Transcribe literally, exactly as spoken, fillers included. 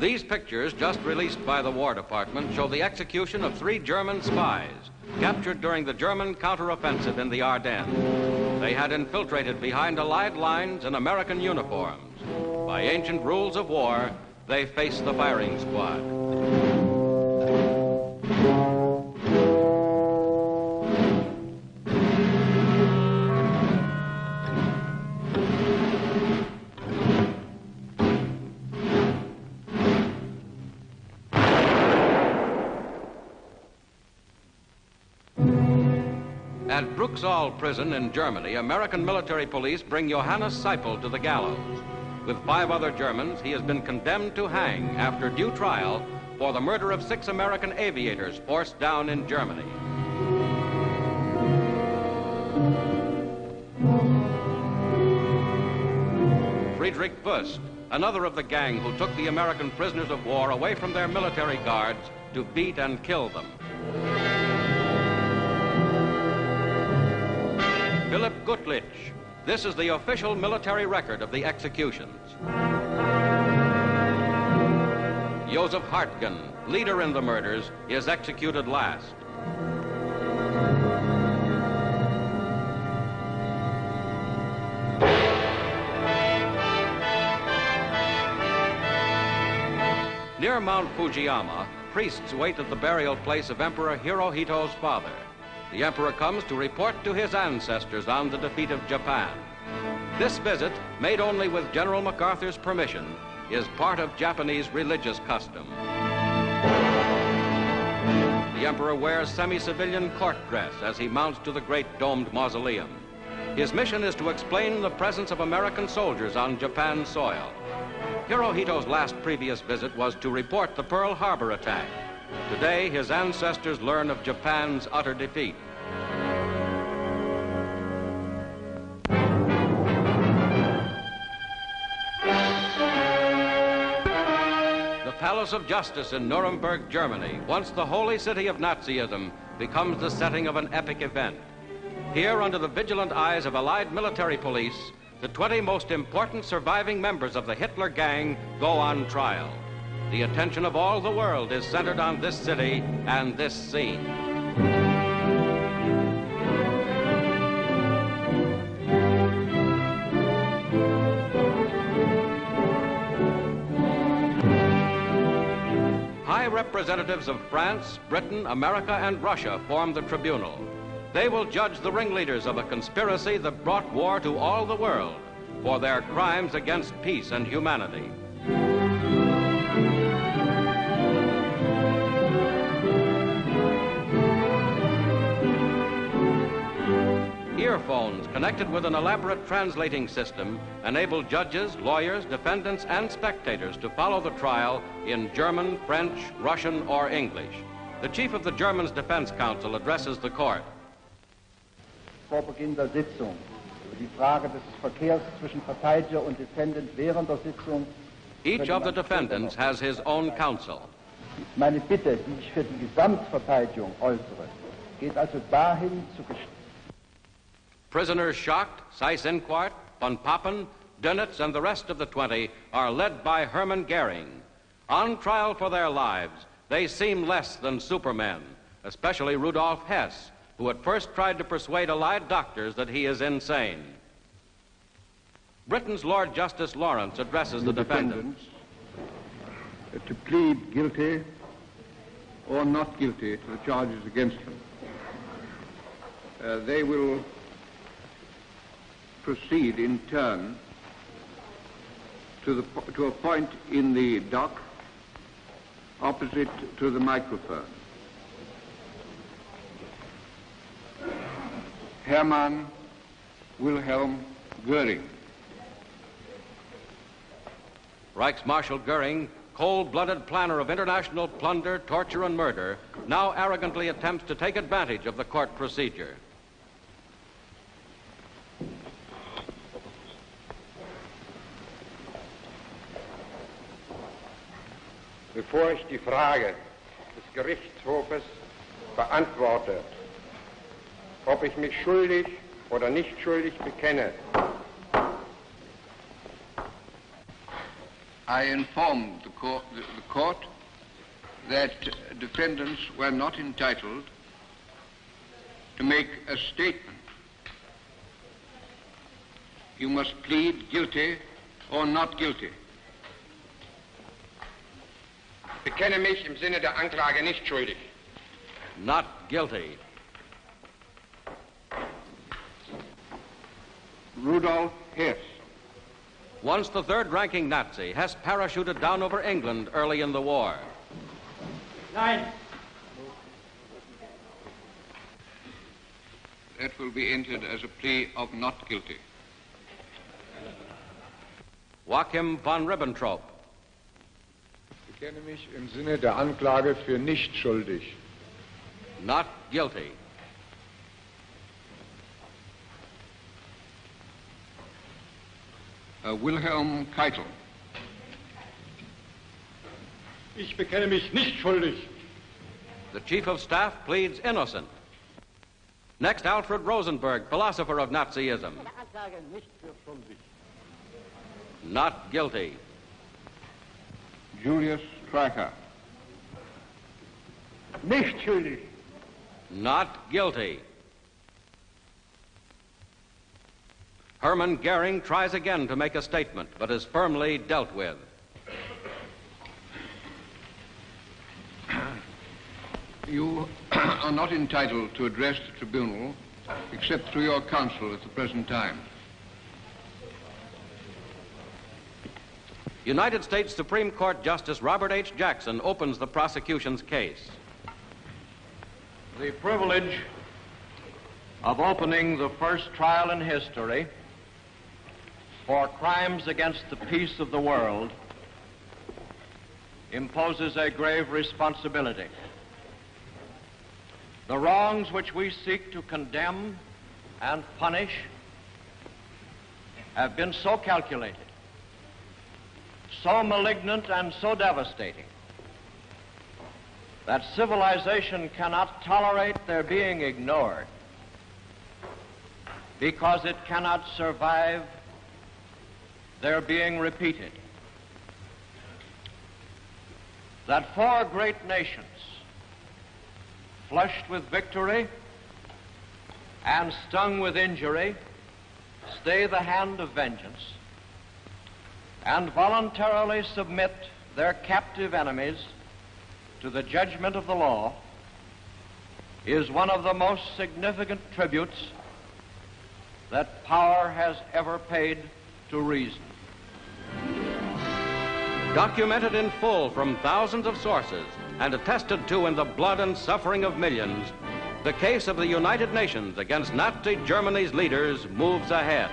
These pictures, just released by the War Department, show the execution of three German spies captured during the German counteroffensive in the Ardennes. They had infiltrated behind Allied lines in American uniforms. By ancient rules of war, they faced the firing squad. At Bruxall prison in Germany, American military police bring Johannes Seipel to the gallows. With five other Germans, he has been condemned to hang after due trial for the murder of six American aviators forced down in Germany. Friedrich Busch, another of the gang who took the American prisoners of war away from their military guards to beat and kill them. Philip Gutlich. This is the official military record of the executions. Joseph Hartgen, leader in the murders, is executed last. Near Mount Fujiyama, priests wait at the burial place of Emperor Hirohito's father. The emperor comes to report to his ancestors on the defeat of Japan. This visit, made only with General MacArthur's permission, is part of Japanese religious custom. The emperor wears semi-civilian court dress as he mounts to the great domed mausoleum. His mission is to explain the presence of American soldiers on Japan's soil. Hirohito's last previous visit was to report the Pearl Harbor attack. Today, his ancestors learn of Japan's utter defeat. The Palace of Justice in Nuremberg, Germany, once the holy city of Nazism, becomes the setting of an epic event. Here, under the vigilant eyes of Allied military police, the twenty most important surviving members of the Hitler gang go on trial. The attention of all the world is centered on this city and this scene. High representatives of France, Britain, America, and Russia form the tribunal. They will judge the ringleaders of a conspiracy that brought war to all the world for their crimes against peace and humanity. Earphones connected with an elaborate translating system enable judges, lawyers, defendants, and spectators to follow the trial in German, French, Russian, or English. The chief of the Germans' defense counsel addresses the court. Vor Beginn der Sitzung über die Frage des Verkehrs zwischen Verteidiger und Defendant während der Sitzung. Each of the defendants has his own counsel. Meine Bitte, die ich für die Gesamtverteidigung äußere, geht also dahin zu gestalten. Prisoners Schacht, Seiss-Inquart, von Papen, Dönitz, and the rest of the twenty are led by Hermann Göring. On trial for their lives, they seem less than supermen, especially Rudolf Hess, who at first tried to persuade Allied doctors that he is insane. Britain's Lord Justice Lawrence addresses the, the defendants. defendants. To plead guilty or not guilty to the charges against them. Uh, they will proceed in turn to, the, to a point in the dock opposite to the microphone. Hermann Wilhelm Göring. Reichsmarschall Göring, cold-blooded planner of international plunder, torture, and murder, now arrogantly attempts to take advantage of the court procedure. Bevor ich die Frage des Gerichtshofes beantworte, ob ich mich schuldig oder nicht schuldig bekenne, I informed the court, the, the court that defendants were not entitled to make a statement. You must plead guilty or not guilty. Ich bekenne mich im Sinne der Anklage nicht schuldig. Not guilty. Rudolf Hess. Once the third-ranking Nazi, Hess parachuted down over England early in the war. Nein. That will be entered as a plea of not guilty. Joachim von Ribbentrop. Ich bekenne mich im Sinne der Anklage für nicht schuldig. Not guilty. Uh, Wilhelm Keitel. Ich bekenne mich nicht schuldig. The chief of staff pleads innocent. Next, Alfred Rosenberg, philosopher of Nazism. Not guilty. Julius Streicher. Nicht schuldig. Not guilty. Hermann Göring tries again to make a statement, but is firmly dealt with. You are not entitled to address the tribunal except through your counsel at the present time. United States Supreme Court Justice Robert H. Jackson opens the prosecution's case. The privilege of opening the first trial in history for crimes against the peace of the world imposes a grave responsibility. The wrongs which we seek to condemn and punish have been so calculated, so malignant and so devastating that civilization cannot tolerate their being ignored, because it cannot survive their being repeated. That four great nations, flushed with victory and stung with injury, stay the hand of vengeance and voluntarily submit their captive enemies to the judgment of the law is one of the most significant tributes that power has ever paid to reason. Documented in full from thousands of sources and attested to in the blood and suffering of millions, the case of the United Nations against Nazi Germany's leaders moves ahead.